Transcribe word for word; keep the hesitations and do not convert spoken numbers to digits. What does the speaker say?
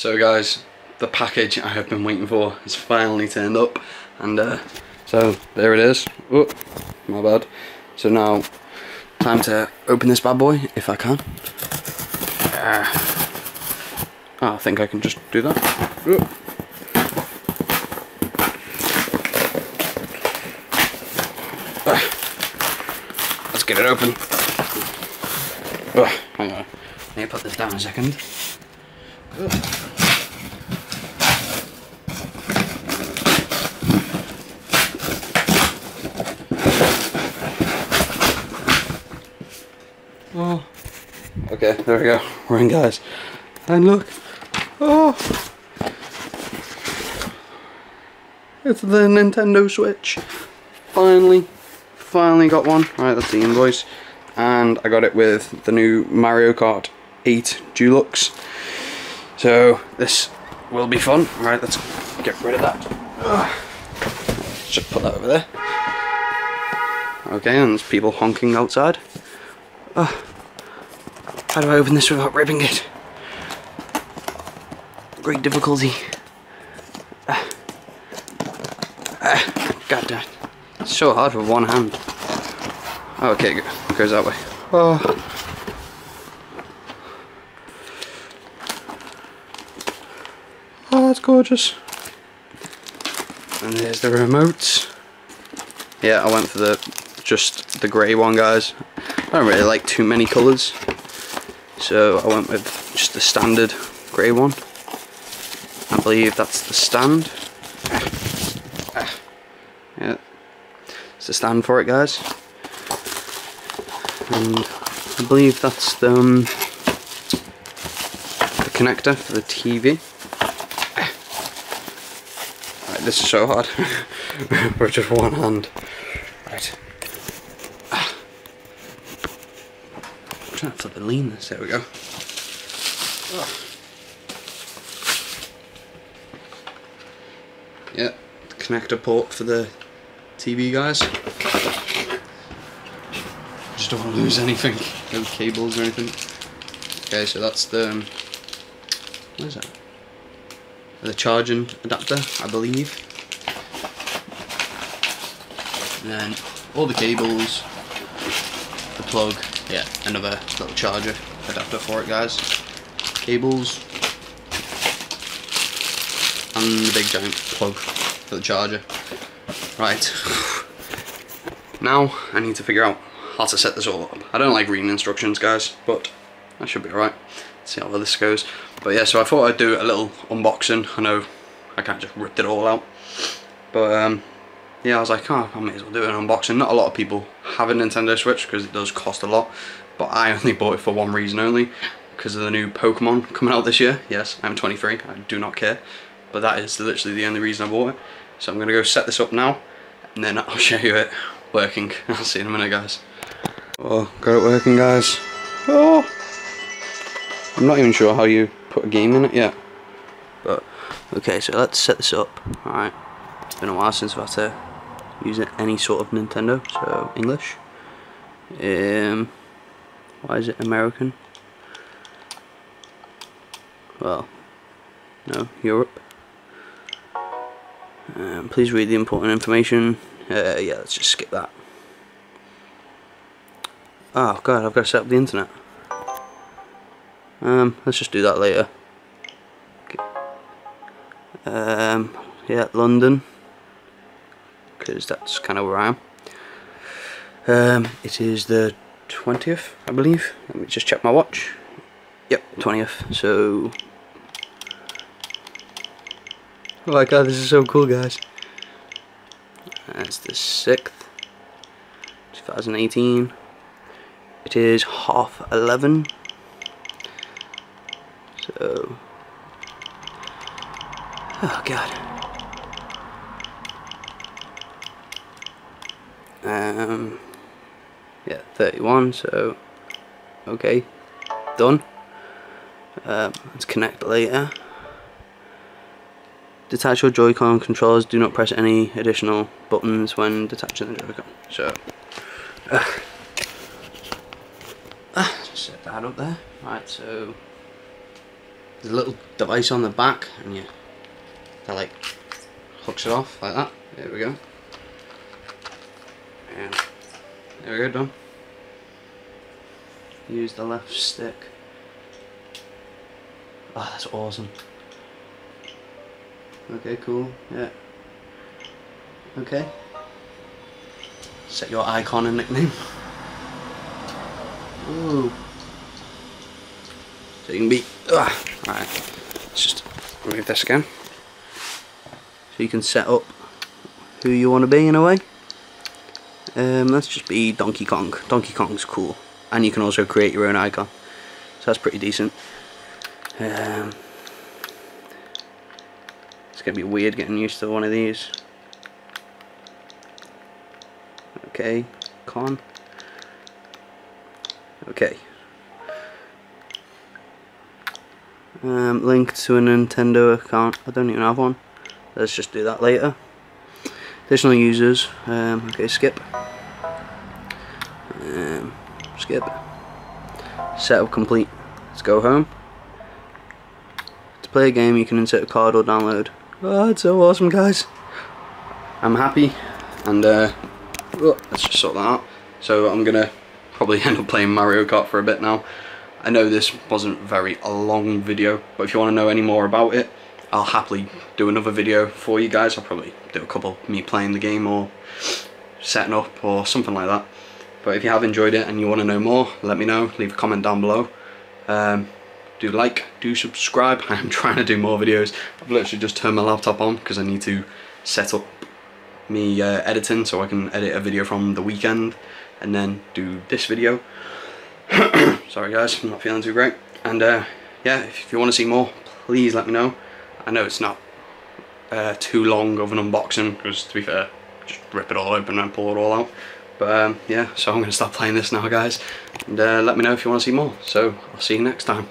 So guys, the package I have been waiting for has finally turned up, and uh, so there it is. Oh, my bad. So now, time to open this bad boy, if I can. Uh, I think I can just do that. Ooh. Let's get it open. Oh, hang on. Let me put this down a second. Ooh. Oh. Okay, there we go. We're in, guys. And look. Oh. It's the Nintendo Switch. Finally. Finally got one. Right, that's the invoice. And I got it with the new Mario Kart eight Deluxe. So this will be fun. Right, let's get rid of that. Ugh. Just put that over there. Okay, and there's people honking outside. Oh, how do I open this without ripping it? Great difficulty. Ah. Ah. God damn it. It's so hard with one hand. Oh, okay, it goes that way. Oh. Oh, that's gorgeous. And there's the remote. Yeah, I went for the just the grey one, guys. I don't really like too many colours, so I went with just the standard grey one. I believe that's the stand. Yeah, it's the stand for it, guys. And I believe that's the, um, the connector for the T V. Right, this is so hard with just one hand. Right. I'm trying to flip and lean this, there we go. Oh. Yeah, connector port for the T V, guys. Just don't want to lose anything, no cables or anything. Okay, so that's the, um, what is that? The charging adapter, I believe. And then all the cables, the plug. Yeah, another little charger adapter for it, guys. Cables. And the big giant plug for the charger. Right. Now I need to figure out how to set this all up. I don't like reading instructions, guys, but that should be alright. Let's see how this goes. But yeah, so I thought I'd do a little unboxing. I know I kind of just ripped it all out. But um, yeah, I was like, oh, I may as well do an unboxing. Not a lot of people have a Nintendo Switch because it does cost a lot, but I only bought it for one reason only, because of the new Pokemon coming out this year. Yes, I'm twenty-three, I do not care, but that is literally the only reason I bought it. So I'm going to go set this up now, and then I'll show you it working. I'll see you in a minute, guys. Oh, got it working, guys. Oh, I'm not even sure how you put a game in it yet. But okay, so let's set this up. Alright, it's been a while since I've had to using any sort of Nintendo, so English. Um, why is it American? Well, no, Europe. Um, please read the important information. Uh, yeah, let's just skip that. Oh god, I've got to set up the internet. Um, let's just do that later. Um, yeah, London. Because that's kind of where I am. Um, it is the twentieth, I believe. Let me just check my watch. Yep, twentieth. So, oh my god, this is so cool, guys. That's the sixth, two thousand eighteen. It is half eleven. So, oh god. Um, yeah, thirty-one, so okay, done. Um, let's connect later. Detach your Joy-Con controllers, do not press any additional buttons when detaching the Joy-Con. So, uh, uh, set that up there. Right, so the little device on the back, and you that like hooks it off like that. There we go. And there we go, done. Use the left stick. Oh, that's awesome. Okay, cool. Yeah. Okay. Set your icon and nickname. Ooh. So you can be. Ugh. Alright. Let's just remove this again. So you can set up who you want to be in a way. Um, let's just be Donkey Kong. Donkey Kong's cool. And you can also create your own icon. So that's pretty decent. Um, it's going to be weird getting used to one of these. Okay, con. Okay. Um, link to a Nintendo account. I don't even have one. Let's just do that later. Additional users. Um, okay, skip. Um, skip. Setup complete. Let's go home. To play a game, you can insert a card or download. Oh, it's so awesome, guys. I'm happy, and uh, let's just sort that out. So I'm gonna probably end up playing Mario Kart for a bit now. I know this wasn't very a long video, but if you want to know any more about it, I'll happily do another video for you guys. I'll probably do a couple of me playing the game or setting up or something like that. But if you have enjoyed it and you want to know more, let me know. Leave a comment down below. Um, do like, do subscribe. I'm trying to do more videos. I've literally just turned my laptop on because I need to set up me uh, editing so I can edit a video from the weekend and then do this video. Sorry guys, I'm not feeling too great. And uh, yeah, if you want to see more, please let me know. I know it's not uh, too long of an unboxing because, to be fair, just rip it all open and pull it all out. But um, yeah, so I'm going to stop playing this now, guys. And uh, let me know if you want to see more. So I'll see you next time.